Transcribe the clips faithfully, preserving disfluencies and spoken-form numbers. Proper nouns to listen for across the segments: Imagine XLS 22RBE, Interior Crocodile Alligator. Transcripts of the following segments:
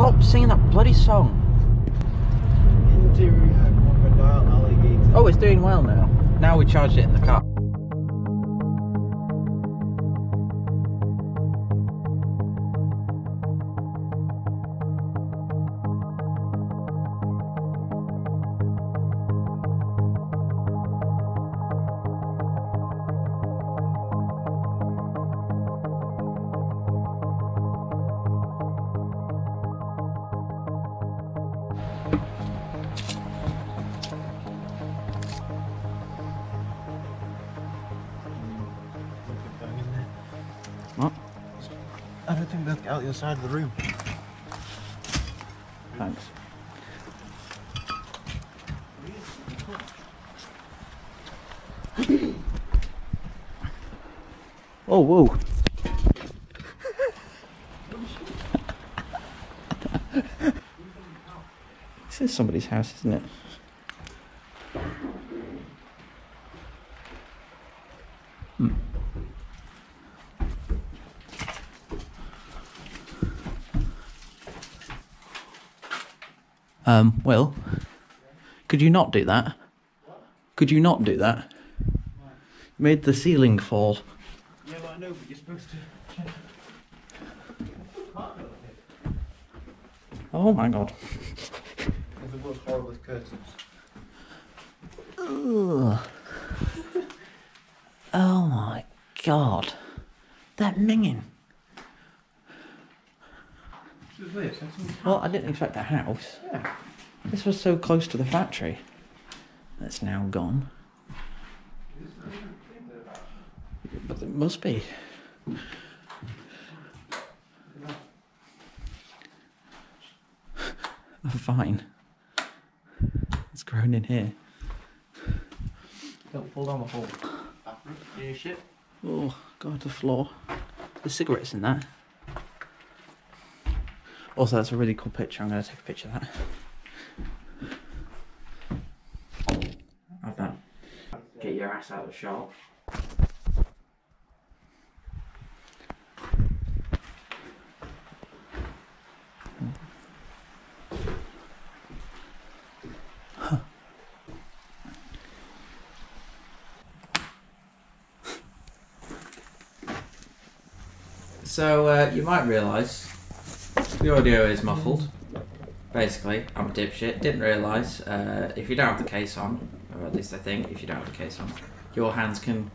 Stop singing that bloody song. Interior Crocodile Alligator. Oh, it's doing well now. Now we charged it in the car. What? I don't think they'll get out the other side of the room. Thanks. Oh, whoa. This is somebody's house, isn't it? Hmm. Um, Will, could you not do that? What? Could you not do that? Why? You made the ceiling fall. Yeah, but I know, but you're supposed to... Oh my god. If it was horrible with curtains. Ugh. Oh my god. That minging. Well, I didn't expect the house. Yeah. This was so close to the factory. That's now gone. But it must be. A vine. It's grown in here. Don't fall down the hole. Oh, God, the floor. There's cigarettes in that. Also, that's a really cool picture. I'm going to take a picture of that. Have that. Get your ass out of the shop. Huh. So, uh, you might realise the audio is muffled. Basically, I'm a dipshit. Didn't realise. Uh, if you don't have the case on, or at least I think, if you don't have the case on, your hands can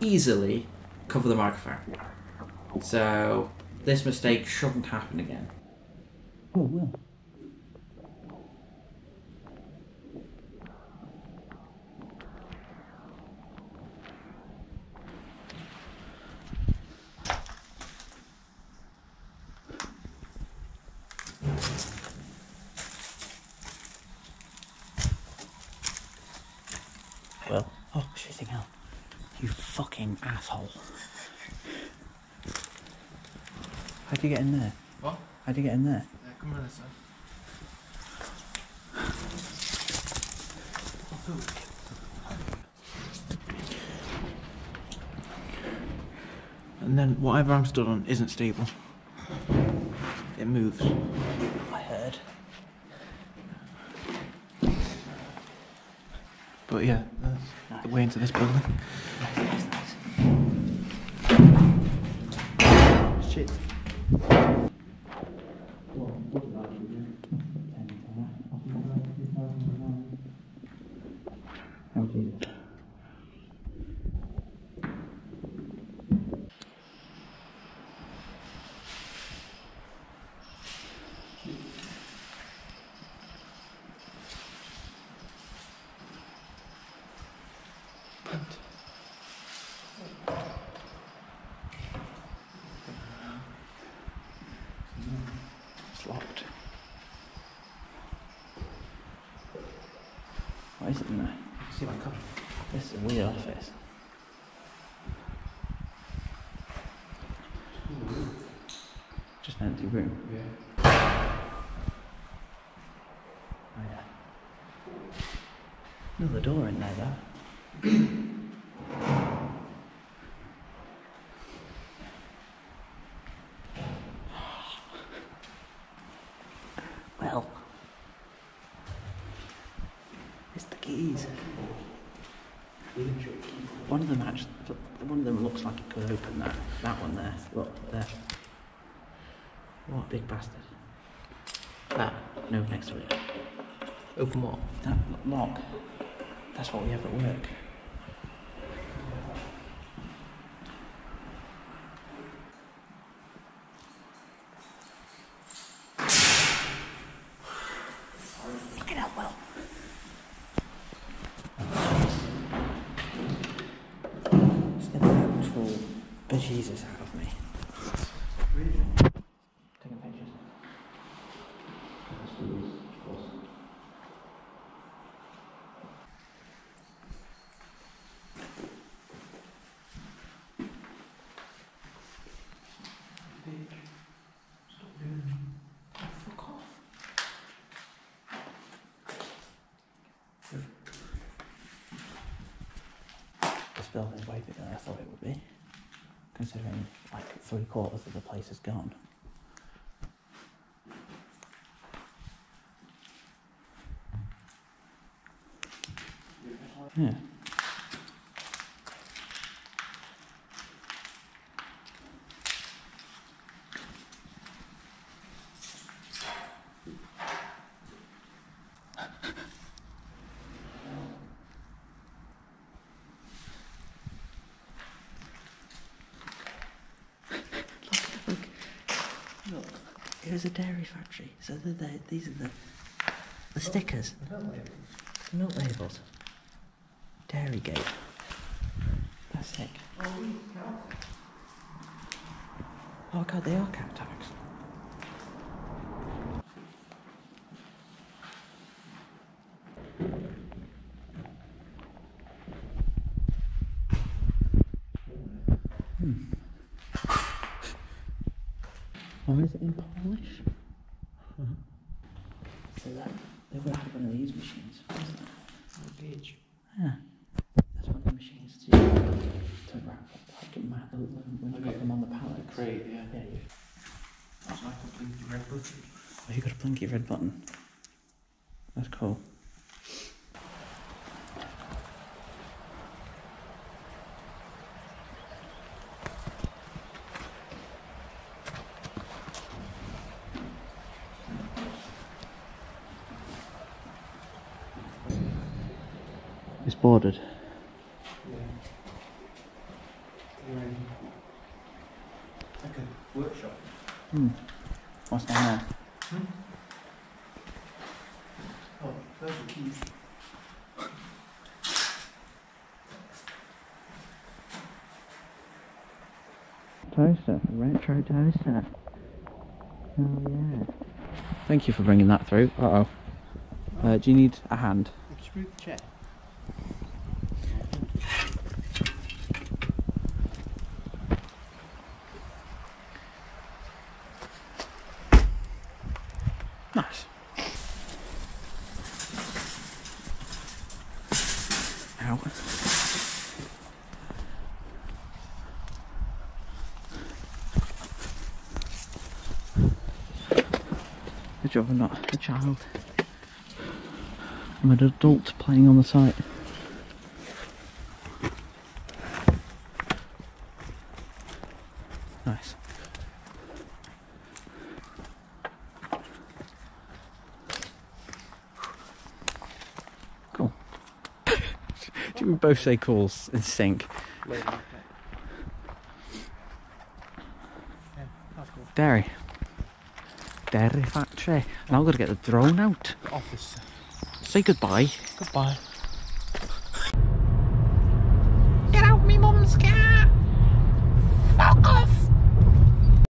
easily cover the microphone. So this mistake shouldn't happen again. Oh well. Well, oh, shitting hell. You fucking asshole. How'd you get in there? What? How'd you get in there? Yeah, come on this side. And then whatever I'm stood on isn't stable. It moves. I heard. But yeah, that's nice. The way into this building. Nice, nice, nice. Shit. It's locked. Why is it in there? See my car. This is a weird office. Just an empty room. Yeah. Oh yeah. Another door in there though. one of them actually, one of them looks like it could open that, that one there, look, there. What a big bastard. That, no, next to it. Open what? That lock. That's what we have at work. Jesus out of me. Taking pictures. Stop doing it. Fuck off. This building is way bigger than I thought it would be, considering like three quarters of the place is gone. Yeah. It was a dairy factory, so they're, they're, these are the, the stickers. Milk labels. Milk labels. Dairy gate. That's sick. Oh god, they are cat tags. Hmm. Or is it in Polish? Uh-huh. So that, they would have one of these machines, wasn't it? Oh, gauge. Yeah. That's one of the machines to, to wrap up, like it matters when you okay. Put them on the pallet. Crate, yeah. Yeah, yeah. That's like a blinky red button. Oh, you got a blinky red button. That's cool. It's boarded. Yeah. You're in like a workshop. Hmm. What's down there? Hmm? Oh, those are keys. Toaster, retro toaster. Oh yeah. Thank you for bringing that through. Uh-oh. Uh, do you need a hand? Screw the chair. Nice. Ow. Good job I'm not a child. I'm an adult playing on the site. Nice. Do we both say calls in sync? Yeah, that's cool. Dairy. Dairy factory. And I've got to get the drone out. The office. Say goodbye. Goodbye. Get out me mum's car! Fuck off!